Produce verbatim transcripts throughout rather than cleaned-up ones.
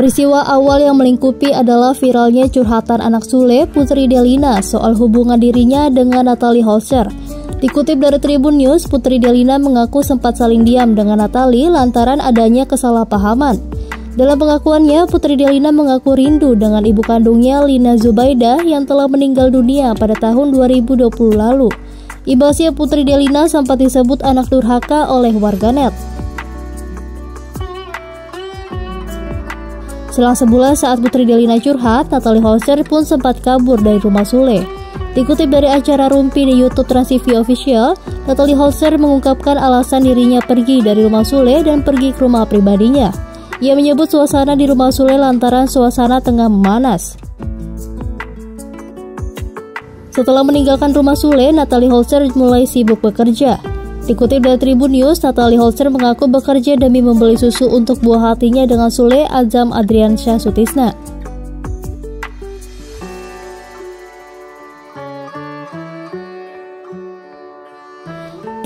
Peristiwa awal yang melingkupi adalah viralnya curhatan anak Sule, Putri Delina, soal hubungan dirinya dengan Nathalie Holscher. Dikutip dari Tribun News, Putri Delina mengaku sempat saling diam dengan Nathalie lantaran adanya kesalahpahaman. Dalam pengakuannya, Putri Delina mengaku rindu dengan ibu kandungnya, Lina Zubaida, yang telah meninggal dunia pada tahun dua ribu dua puluh lalu. Ibasnya Putri Delina sempat disebut anak durhaka oleh warganet. Selang sebulan saat Putri Delina curhat, Nathalie Holscher pun sempat kabur dari rumah Sule. Dikutip dari acara Rumpi di YouTube Trans T V Official, Nathalie Holscher mengungkapkan alasan dirinya pergi dari rumah Sule dan pergi ke rumah pribadinya. Ia menyebut suasana di rumah Sule lantaran suasana tengah memanas. Setelah meninggalkan rumah Sule, Nathalie Holscher mulai sibuk bekerja. Dikutip dari Tribun News, Nathalie Holscher mengaku bekerja demi membeli susu untuk buah hatinya dengan Sule Azam Adrian Syah Sutisna.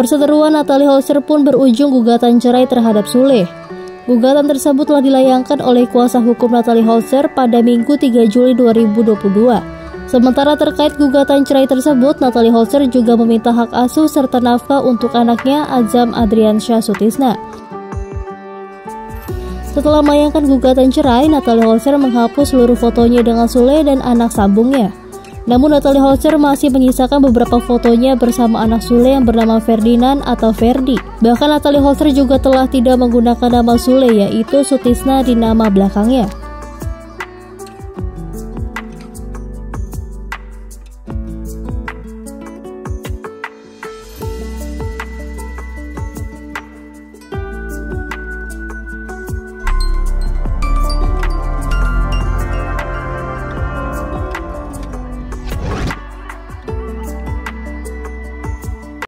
Perseteruan Nathalie Holscher pun berujung gugatan cerai terhadap Sule. Gugatan tersebut telah dilayangkan oleh kuasa hukum Nathalie Holscher pada Minggu tiga Juli dua ribu dua puluh dua. Sementara terkait gugatan cerai tersebut, Nathalie Holscher juga meminta hak asuh serta nafkah untuk anaknya, Azam Adrian Syah Sutisna. Setelah melayangkan gugatan cerai, Nathalie Holscher menghapus seluruh fotonya dengan Sule dan anak sambungnya. Namun Nathalie Holscher masih menyisakan beberapa fotonya bersama anak Sule yang bernama Ferdinand atau Ferdi. Bahkan Nathalie Holscher juga telah tidak menggunakan nama Sule, yaitu Sutisna di nama belakangnya.